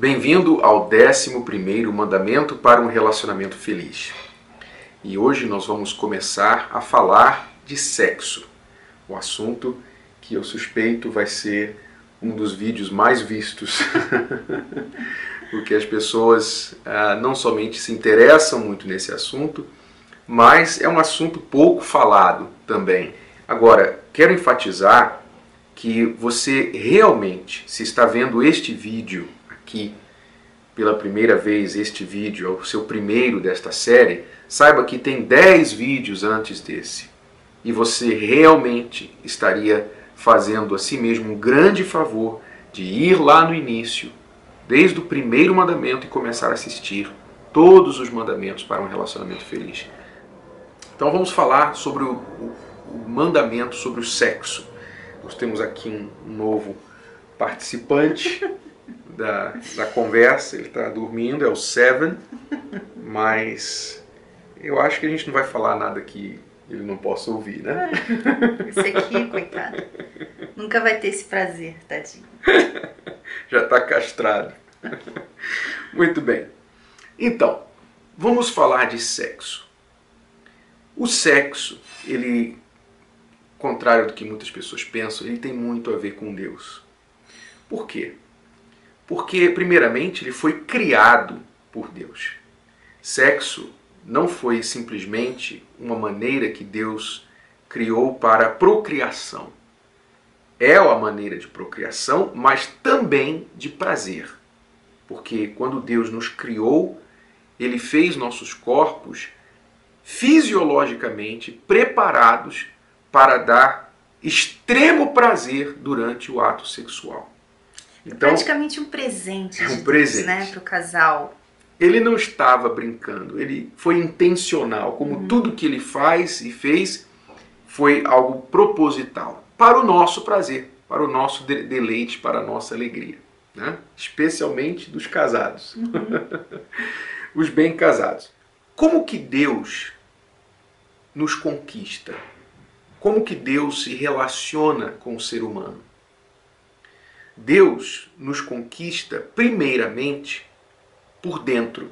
Bem-vindo ao 11º mandamento para um relacionamento feliz. E hoje nós vamos começar a falar de sexo. Um assunto que eu suspeito vai ser um dos vídeos mais vistos. Porque as pessoas não somente se interessam muito nesse assunto, mas é um assunto pouco falado também. Agora, quero enfatizar que você realmente, se está vendo este vídeo aqui pela primeira vez, este vídeo é o seu primeiro desta série, saiba que tem 10 vídeos antes desse. E você realmente estaria fazendo a si mesmo um grande favor de ir lá no início, desde o primeiro mandamento, e começar a assistir todos os mandamentos para um relacionamento feliz. Então vamos falar sobre o mandamento sobre o sexo. Nós temos aqui um novo participante da conversa. Ele está dormindo, é o Seven, mas eu acho que a gente não vai falar nada que ele não possa ouvir, né? Esse aqui, coitado, nunca vai ter esse prazer, tadinho. Já está castrado. Muito bem. Então, vamos falar de sexo. O sexo, ele, contrário do que muitas pessoas pensam, ele tem muito a ver com Deus. Por quê? Porque, primeiramente, ele foi criado por Deus. Sexo não foi simplesmente uma maneira que Deus criou para a procriação. É uma maneira de procriação, mas também de prazer. Porque quando Deus nos criou, ele fez nossos corpos fisiologicamente preparados para dar extremo prazer durante o ato sexual. Então, praticamente um presente, né, para o casal. Ele não estava brincando, ele foi intencional. Como tudo que ele faz e fez foi algo proposital, para o nosso prazer, para o nosso deleite, para a nossa alegria, né? Especialmente dos casados, os bem casados. Como que Deus nos conquista? Como que Deus se relaciona com o ser humano? Deus nos conquista primeiramente por dentro.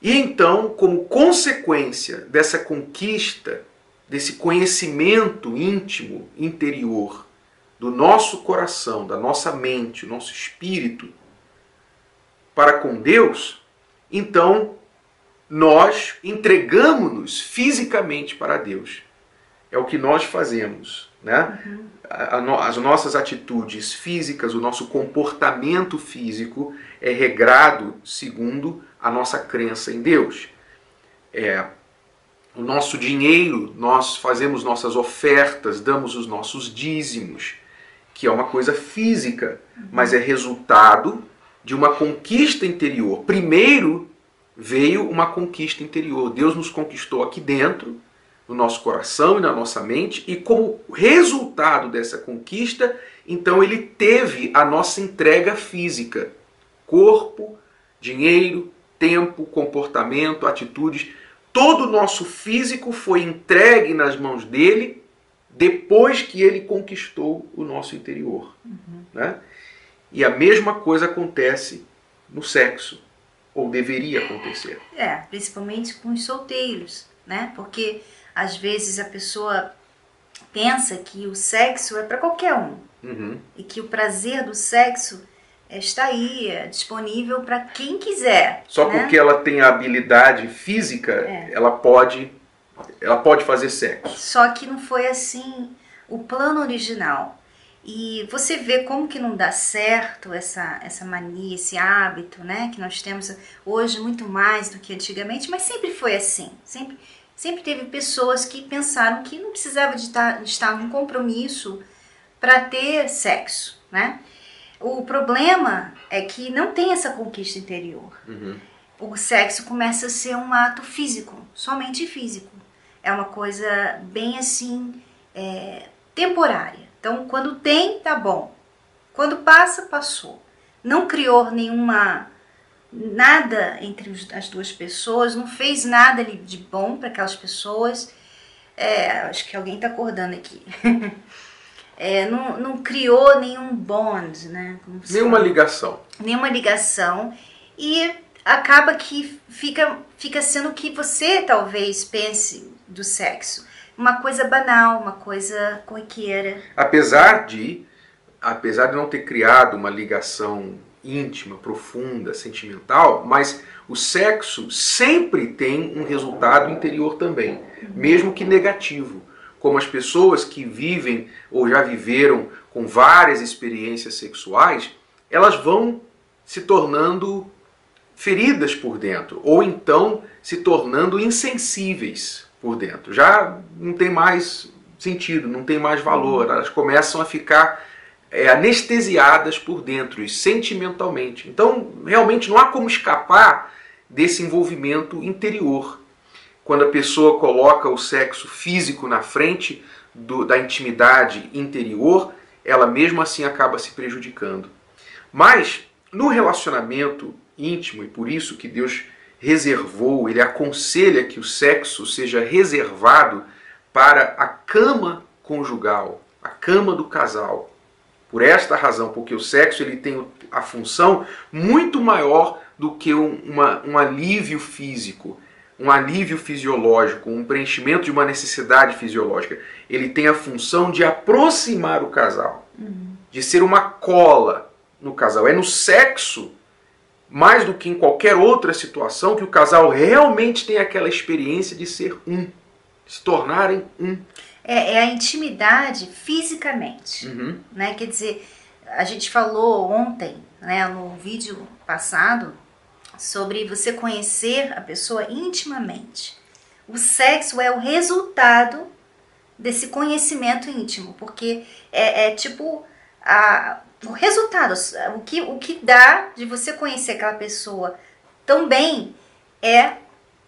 E então, como consequência dessa conquista, desse conhecimento íntimo, interior, do nosso coração, da nossa mente, do nosso espírito, para com Deus, então nós entregamos-nos fisicamente para Deus. É o que nós fazemos, né? As nossas atitudes físicas, o nosso comportamento físico é regrado segundo a nossa crença em Deus. O nosso dinheiro, nós fazemos nossas ofertas, damos os nossos dízimos, que é uma coisa física, mas é resultado de uma conquista interior. Primeiro, veio uma conquista interior. Deus nos conquistou aqui dentro, no nosso coração e na nossa mente, e como resultado dessa conquista, então ele teve a nossa entrega física. Corpo, dinheiro, tempo, comportamento, atitudes, todo o nosso físico foi entregue nas mãos dele depois que ele conquistou o nosso interior. Né? E a mesma coisa acontece no sexo. Ou deveria acontecer. Principalmente com os solteiros, né? Porque às vezes a pessoa pensa que o sexo é para qualquer um. E que o prazer do sexo está aí, é disponível para quem quiser. Só porque ela tem a habilidade física, ela pode fazer sexo. Só que não foi assim o plano original. E você vê como que não dá certo essa mania, esse hábito, né, que nós temos hoje muito mais do que antigamente, mas sempre foi assim. Sempre teve pessoas que pensaram que não precisava de estar num compromisso para ter sexo, né? O problema é que não tem essa conquista interior. O sexo começa a ser um ato físico, somente físico. É uma coisa bem assim, temporária. Então, quando tem, tá bom. Quando passa, passou. Não criou nada entre as duas pessoas, não fez nada de bom para aquelas pessoas. Acho que alguém tá acordando aqui. não criou nenhum bond, né? Nenhuma ligação. Nenhuma ligação. E acaba que fica sendo o que você talvez pense do sexo. Uma coisa banal, uma coisa corriqueira. Apesar de não ter criado uma ligação íntima, profunda, sentimental, mas o sexo sempre tem um resultado interior também, mesmo que negativo. Como as pessoas que vivem ou já viveram com várias experiências sexuais, elas vão se tornando feridas por dentro, ou então se tornando insensíveis por dentro. Já não tem mais sentido, não tem mais valor, elas começam a ficar anestesiadas por dentro e sentimentalmente. Então, realmente não há como escapar desse envolvimento interior. Quando a pessoa coloca o sexo físico na frente da intimidade interior, ela mesmo assim acaba se prejudicando. Mas, no relacionamento íntimo, e por isso que Deus reservou, Ele aconselha que o sexo seja reservado para a cama conjugal, a cama do casal. Por esta razão, porque o sexo ele tem a função muito maior do que um alívio físico, um alívio fisiológico, um preenchimento de uma necessidade fisiológica. Ele tem a função de aproximar o casal, de ser uma cola no casal. É no sexo, mais do que em qualquer outra situação, que o casal realmente tem aquela experiência de ser um, de se tornarem um. É a intimidade fisicamente, né? Quer dizer, a gente falou ontem, né, no vídeo passado, sobre você conhecer a pessoa intimamente. O sexo é o resultado desse conhecimento íntimo, porque é tipo o resultado, o que dá de você conhecer aquela pessoa tão bem é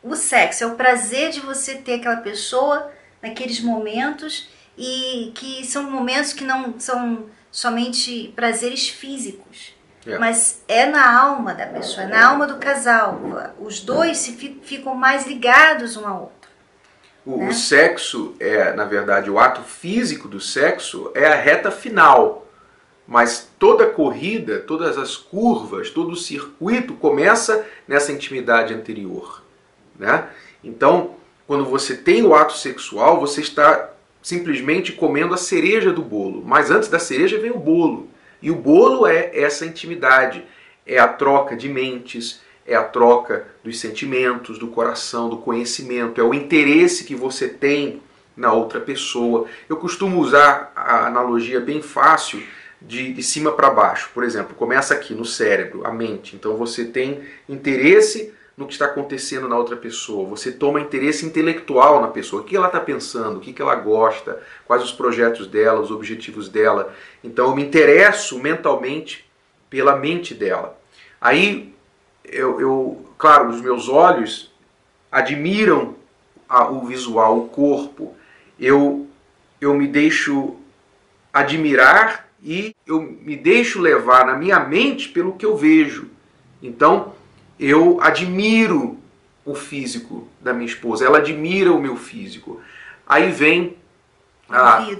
o sexo, é o prazer de você ter aquela pessoa naqueles momentos, e que são momentos que não são somente prazeres físicos, mas é na alma da pessoa, é na alma do casal. Os dois ficam mais ligados um ao outro. O sexo é, na verdade, o ato físico do sexo é a reta final, mas toda a corrida, todas as curvas, todo o circuito começa nessa intimidade anterior, né? Então, quando você tem o ato sexual, você está simplesmente comendo a cereja do bolo. Mas antes da cereja vem o bolo. E o bolo é essa intimidade. É a troca de mentes, é a troca dos sentimentos, do coração, do conhecimento. É o interesse que você tem na outra pessoa. Eu costumo usar a analogia bem fácil de cima para baixo. Por exemplo, começa aqui no cérebro, a mente. Então você tem interesse no que está acontecendo na outra pessoa. Você toma interesse intelectual na pessoa. O que ela está pensando, o que ela gosta, quais os projetos dela, os objetivos dela. Então eu me interesso mentalmente pela mente dela. Aí, claro, os meus olhos admiram o visual, o corpo. Eu me deixo admirar e eu me deixo levar na minha mente pelo que eu vejo. Então, eu admiro o físico da minha esposa, ela admira o meu físico. Aí vem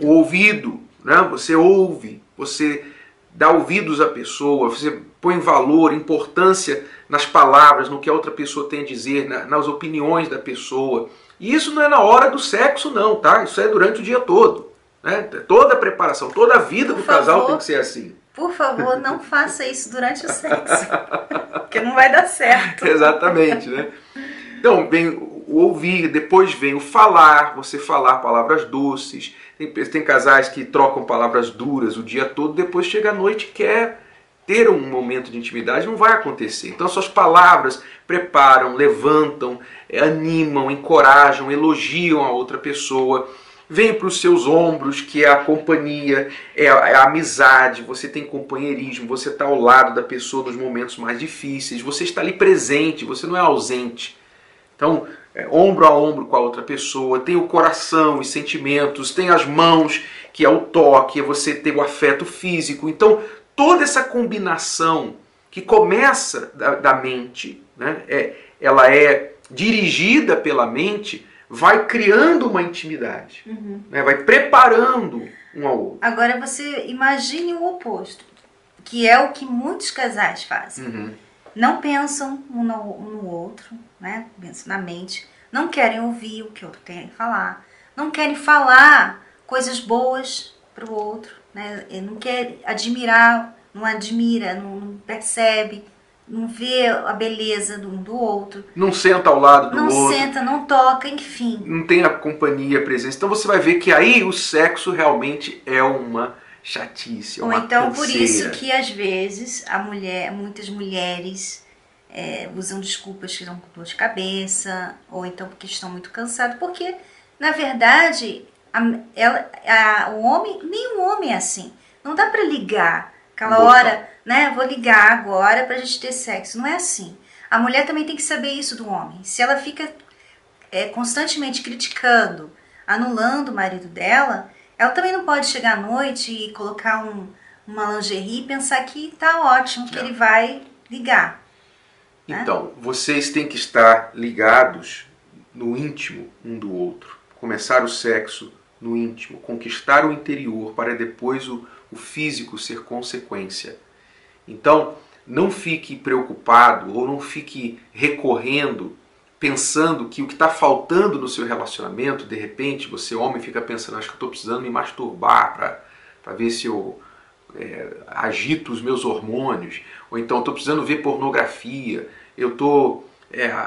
o ouvido, né? Você ouve, você dá ouvidos à pessoa, você põe valor, importância nas palavras, no que a outra pessoa tem a dizer, nas opiniões da pessoa. E isso não é na hora do sexo não, tá? Isso é durante o dia todo, né? Toda a preparação, toda a vida do casal tem que ser assim. Por favor, não faça isso durante o sexo, porque não vai dar certo. Exatamente, né? Então, vem o ouvir, depois vem o falar, você falar palavras doces. Tem casais que trocam palavras duras o dia todo, depois chega à noite e quer ter um momento de intimidade, não vai acontecer. Então, suas palavras preparam, levantam, animam, encorajam, elogiam a outra pessoa. Vem para os seus ombros, que é a companhia, é a amizade, você tem companheirismo, você está ao lado da pessoa nos momentos mais difíceis, você está ali presente, você não é ausente. Então, ombro a ombro com a outra pessoa, tem o coração, os sentimentos, tem as mãos, que é o toque, é você ter o afeto físico. Então, toda essa combinação que começa da mente, né, ela é dirigida pela mente, vai criando uma intimidade, né? Vai preparando um ao outro. Agora você imagine o oposto, que é o que muitos casais fazem. Uhum. Não pensam um no outro, né? Pensam na mente, não querem ouvir o que o outro tem a falar, não querem falar coisas boas para o outro, né? Não quer admirar, não admira, não percebe, não vê a beleza do um do outro. Não senta ao lado do outro. Não senta, não toca, enfim. Não tem a companhia, a presença. Então você vai ver que aí o sexo realmente é uma chatice, é uma canseira. Então por isso que às vezes a mulher, muitas mulheres usam desculpas que estão com dor de cabeça, ou então porque estão muito cansadas, porque na verdade nem o homem é assim. Não dá para ligar aquela hora, né? Vou ligar agora pra gente ter sexo. Não é assim. A mulher também tem que saber isso do homem. Se ela fica constantemente criticando, anulando o marido dela, ela também não pode chegar à noite e colocar uma lingerie e pensar que tá ótimo, que ele vai ligar. Então, né? Vocês têm que estar ligados no íntimo um do outro. Começar o sexo no íntimo, conquistar o interior para depois o físico ser consequência. Então, não fique preocupado ou não fique recorrendo, pensando que o que está faltando no seu relacionamento, de repente você, homem, fica pensando, acho que eu estou precisando me masturbar para ver se eu agito os meus hormônios, ou então estou precisando ver pornografia,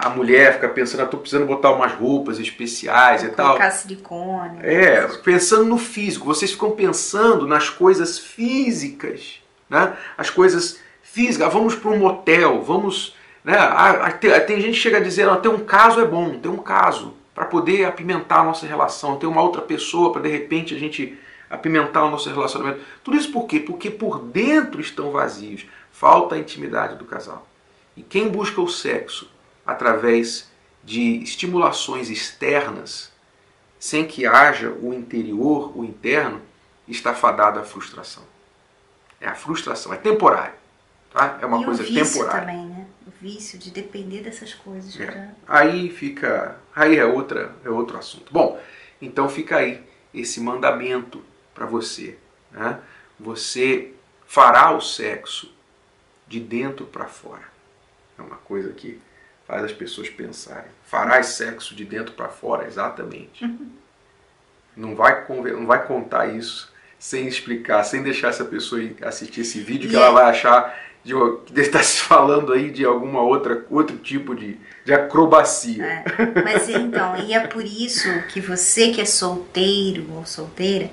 a mulher fica pensando, estou precisando botar umas roupas especiais e tal. Colocar silicone. Pensando no físico. Vocês ficam pensando nas coisas físicas, né? As coisas físicas. Vamos para um motel, vamos... Né? Tem gente que chega a dizer, não, ter um caso é bom, ter um caso, para poder apimentar a nossa relação, ter uma outra pessoa para de repente a gente apimentar o nosso relacionamento. Tudo isso por quê? Porque por dentro estão vazios. Falta a intimidade do casal. E quem busca o sexo através de estimulações externas, sem que haja o interior, o interno, está fadado à frustração. É a frustração, é temporário. Tá? É uma coisa temporária. Também, né? O vício de depender dessas coisas. Aí é outro assunto. Bom, então fica aí esse mandamento para você, né? Você fará o sexo de dentro para fora. É uma coisa que faz as pessoas pensarem. Farás sexo de dentro para fora, exatamente. Não vai contar isso sem explicar, sem deixar essa pessoa assistir esse vídeo, que ela vai achar que está se falando aí de alguma outro tipo de acrobacia. Mas então, e é por isso que você que é solteiro ou solteira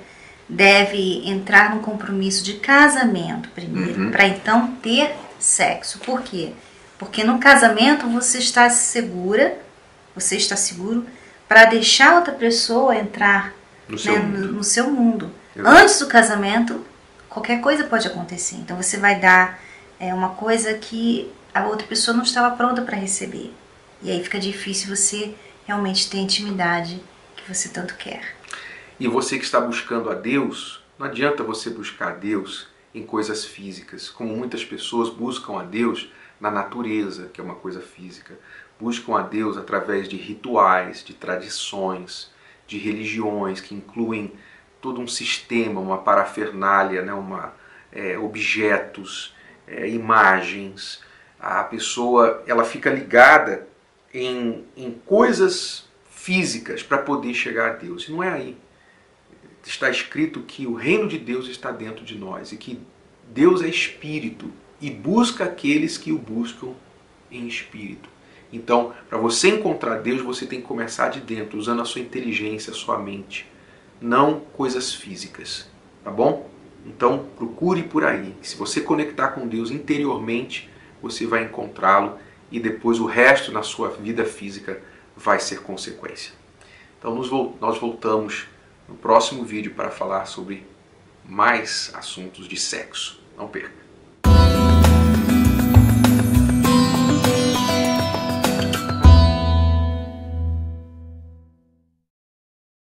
deve entrar num compromisso de casamento primeiro, para então ter sexo. Por quê? Porque no casamento você está segura, você está seguro para deixar outra pessoa entrar no seu mundo. Antes do casamento, qualquer coisa pode acontecer. Então você vai dar uma coisa que a outra pessoa não estava pronta para receber. E aí fica difícil você realmente ter a intimidade que você tanto quer. E você que está buscando a Deus, não adianta você buscar a Deus em coisas físicas, como muitas pessoas buscam a Deus na natureza, que é uma coisa física. Buscam a Deus através de rituais, de tradições, de religiões que incluem todo um sistema, uma parafernália, né? Objetos, imagens. A pessoa ela fica ligada em coisas físicas para poder chegar a Deus. E não é aí. Está escrito que o reino de Deus está dentro de nós e que Deus é espírito. E busca aqueles que o buscam em espírito. Então, para você encontrar Deus, você tem que começar de dentro, usando a sua inteligência, a sua mente. Não coisas físicas, tá bom? Então, procure por aí. Se você conectar com Deus interiormente, você vai encontrá-lo e depois o resto na sua vida física vai ser consequência. Então, nós voltamos no próximo vídeo para falar sobre mais assuntos de sexo. Não perca!